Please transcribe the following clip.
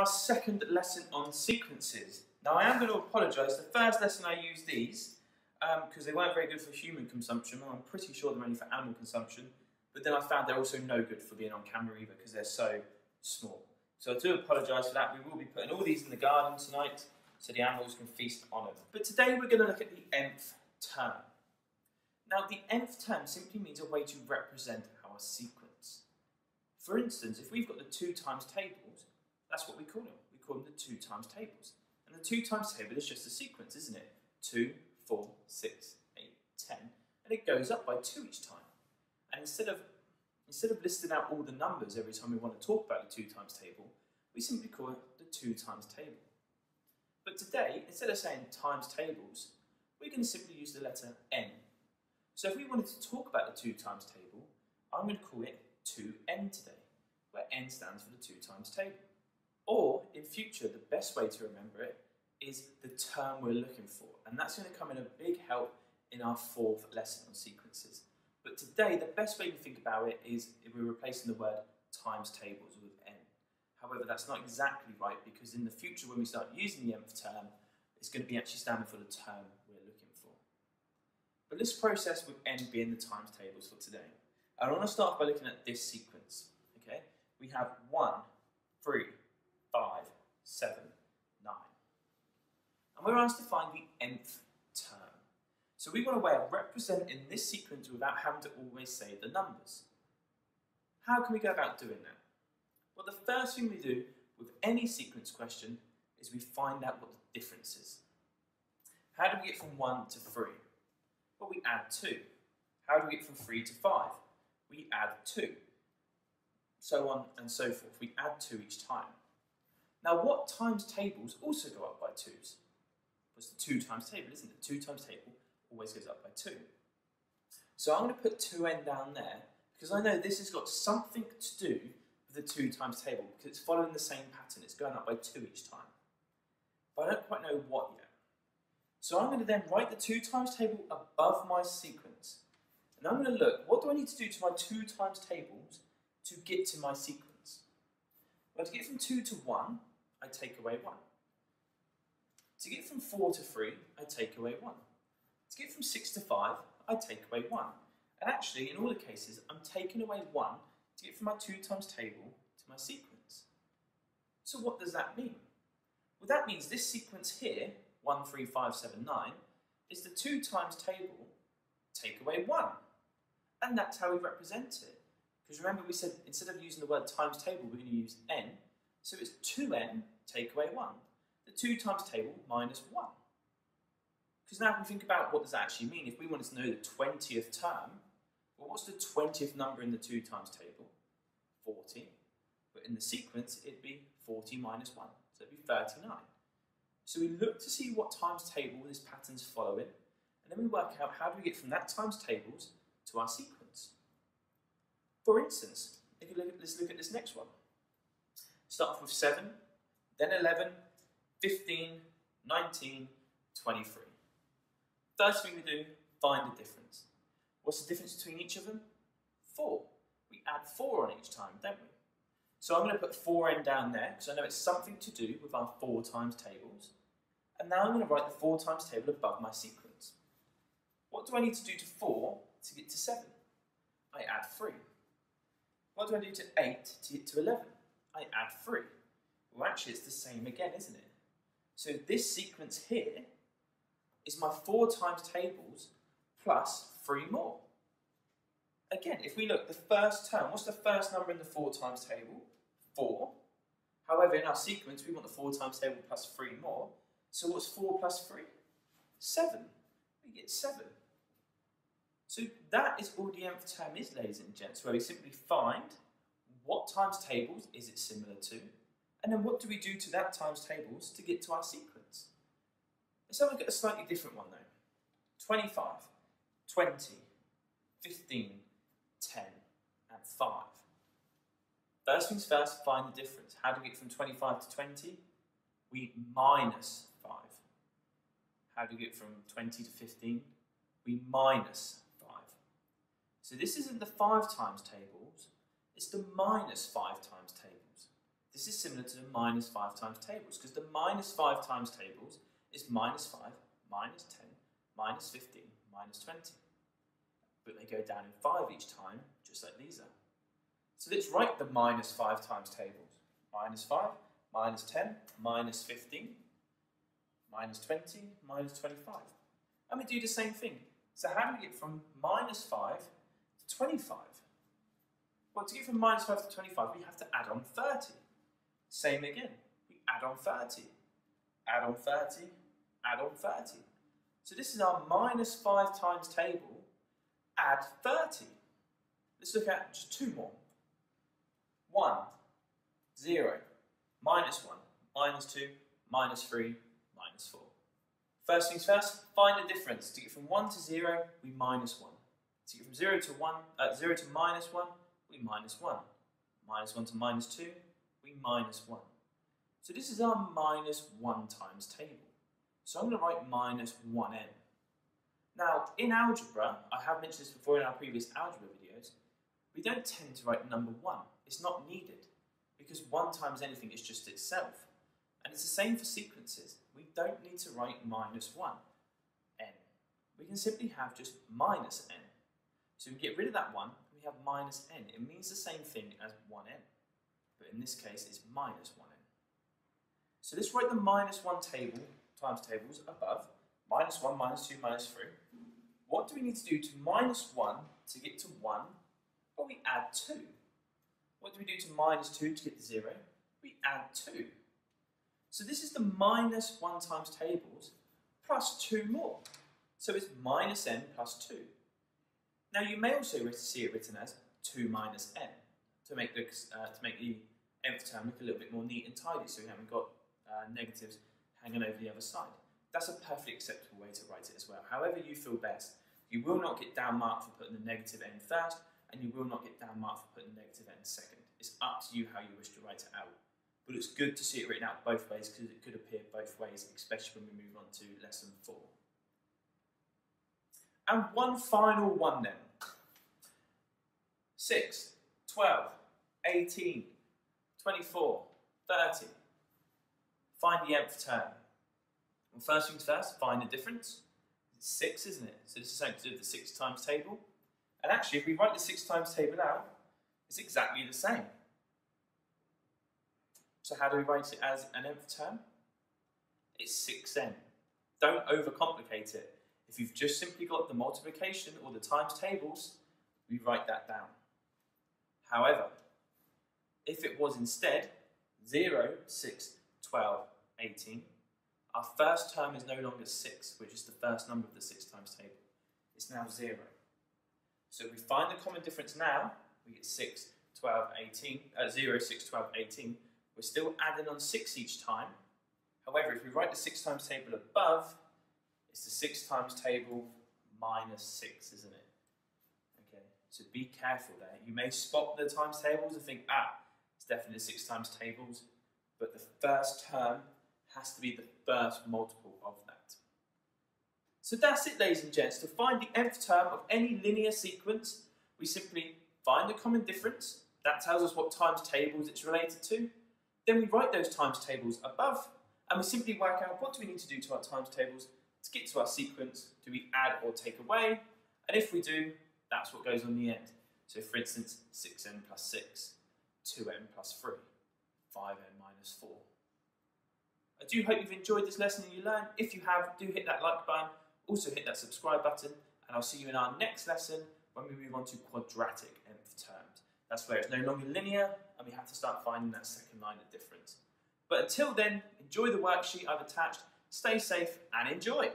our second lesson on sequences. Now I am going to apologise, the first lesson I used these because they weren't very good for human consumption, and I'm pretty sure they're only for animal consumption, but then I found they're also no good for being on camera either because they're so small. So I do apologise for that. We will be putting all these in the garden tonight so the animals can feast on them. But today we're going to look at the nth term. Now the nth term simply means a way to represent our sequence. For instance, if we've got the 2 times tables, that's what we call them. We call them the 2 times tables. And the 2 times table is just a sequence, isn't it? 2, 4, 6, 8, 10. And it goes up by 2 each time. And instead of listing out all the numbers every time we want to talk about the 2 times table, we simply call it the 2 times table. But today, instead of saying times tables, we're going to simply use the letter n. So if we wanted to talk about the 2 times table, I'm going to call it 2n today, where n stands for the 2 times table. Or, in future, the best way to remember it is the term we're looking for. And that's going to come in a big help in our 4th lesson on sequences. But today, the best way to think about it is if we're replacing the word times tables with n. However, that's not exactly right, because in the future, when we start using the nth term, it's going to be actually standing for the term we're looking for. But let's process with n being the times tables for today. And I want to start by looking at this sequence. Okay, we have 1, 3, 5, 7, 9. And we're asked to find the nth term. So we want a way of representing this sequence without having to always say the numbers. How can we go about doing that? Well, the first thing we do with any sequence question is we find out what the difference is. How do we get from 1 to 3? Well, we add 2. How do we get from 3 to 5? We add 2. So on and so forth. We add 2 each time. Now, what times tables also go up by 2s? It's the 2 times table, isn't it? 2 times table always goes up by 2. So I'm going to put 2n down there because I know this has got something to do with the 2 times table because it's following the same pattern. It's going up by 2 each time. But I don't quite know what yet. So I'm going to then write the 2 times table above my sequence. And I'm going to look, what do I need to do to my 2 times tables to get to my sequence? Well, to get from 2 to 1, I take away 1. To get from 4 to 3, I take away 1. To get from 6 to 5, I take away 1. And actually, in all the cases, I'm taking away 1 to get from my 2 times table to my sequence. So what does that mean? Well, that means this sequence here, 1, 3, 5, 7, 9, is the 2 times table, take away 1. And that's how we represent it. Because remember we said, instead of using the word times table, we're going to use n. So it's 2n, take away 1. The 2 times table minus 1. Because now if we think about what does that actually mean, if we wanted to know the 20th term, well, what's the 20th number in the 2 times table? 40. But in the sequence, it'd be 40 minus 1, so it'd be 39. So we look to see what times table this pattern's following, and then we work out how do we get from that times tables to our sequence. For instance, let's look at this next one. Start off with 7, then 11, 15, 19, 23. First thing we do, find the difference. What's the difference between each of them? 4. We add 4 on each time, don't we? So I'm going to put 4n down there because I know it's something to do with our 4 times tables. And now I'm going to write the 4 times table above my sequence. What do I need to do to 4 to get to 7? I add 3. What do I do to 8 to get to 11? I add 3. Well, actually, it's the same again, isn't it? So this sequence here is my 4 times tables plus 3 more. Again, if we look, the first term, what's the first number in the 4 times table? 4. However, in our sequence, we want the 4 times table plus 3 more. So what's 4 plus 3? 7. We get 7. So that is all the nth term is, ladies and gents, where we simply find what times tables is it similar to, and then what do we do to that times tables to get to our sequence? Let's have a look at a slightly different one though. 25, 20, 15, 10, and 5. First things first, find the difference. How do we get from 25 to 20? We minus 5. How do we get from 20 to 15? We minus 5. So this isn't the 5 times tables, it's the minus 5 times tables. This is similar to the minus 5 times tables, because the minus 5 times tables is minus 5, minus 10, minus 15, minus 20. But they go down in 5 each time, just like these are. So let's write the minus 5 times tables. Minus 5, minus 10, minus 15, minus 20, minus 25. And we do the same thing. So how do we get from minus 5 to 25? Well, to get from minus 5 to 25, we have to add on 30. Same again. We add on 30, add on 30, add on 30. So this is our minus 5 times table, add 30. Let's look at just two more. 1, 0, minus 1, minus 2, minus 3, minus 4. First things first, find the difference. To get from 1 to 0, we minus 1. To get from 0 to minus 1, we minus 1. Minus 1 to minus 2, we minus 1. So this is our minus 1 times table. So I'm going to write minus 1n. Now, in algebra, I have mentioned this before in our previous algebra videos, we don't tend to write number 1. It's not needed, because 1 times anything is just itself. And it's the same for sequences. We don't need to write minus 1, n. We can simply have just minus n. So we get rid of that 1, and we have minus n. It means the same thing as 1n, but in this case it's minus 1n. So let's write the minus 1 table times tables above, minus 1, minus 2, minus 3. What do we need to do to minus 1 to get to 1? Well, we add 2. What do we do to minus 2 to get to 0? We add 2. So this is the minus 1 times tables plus 2 more. So it's minus n plus 2. Now you may also see it written as 2 minus n to make the nth term look a little bit more neat and tidy, so we haven't got negatives hanging over the other side. That's a perfectly acceptable way to write it as well. However you feel best. You will not get down marked for putting the negative n first, and you will not get down marked for putting the negative n second. It's up to you how you wish to write it out. But it's good to see it written out both ways, because it could appear both ways, especially when we move on to lesson 4. And one final one then. 6, 12, 18, 24, 30. Find the nth term. Well, first things first, find the difference. It's 6, isn't it? So this is something to do with the 6 times table. And actually, if we write the 6 times table out, it's exactly the same. So how do we write it as an nth term? It's 6n. Don't overcomplicate it. If you've just simply got the multiplication or the times tables, we write that down. However, if it was instead 0, 6, 12, 18, our first term is no longer 6, which is the first number of the 6 times table. It's now 0. So if we find the common difference now, we get 6, 12, 18, 0, 6, 12, 18, we're still adding on 6 each time. However, if we write the 6 times table above, it's the 6 times table minus 6, isn't it? Okay, so be careful there. You may spot the times tables and think, it's definitely the 6 times tables, but the first term has to be the first multiple of that. So that's it, ladies and gents. To find the nth term of any linear sequence, we simply find the common difference. That tells us what times tables it's related to. Then we write those times tables above, and we simply work out what do we need to do to our times tables to get to our sequence. Do we add or take away? And if we do, that's what goes on the end. So for instance, 6n plus 6, 2n plus 3, 5n minus 4. I do hope you've enjoyed this lesson and you learned. If you have, do hit that like button, also hit that subscribe button, and I'll see you in our next lesson when we move on to quadratic nth terms. That's where it's no longer linear, and we have to start finding that second line of difference. But until then, enjoy the worksheet I've attached, stay safe and enjoy!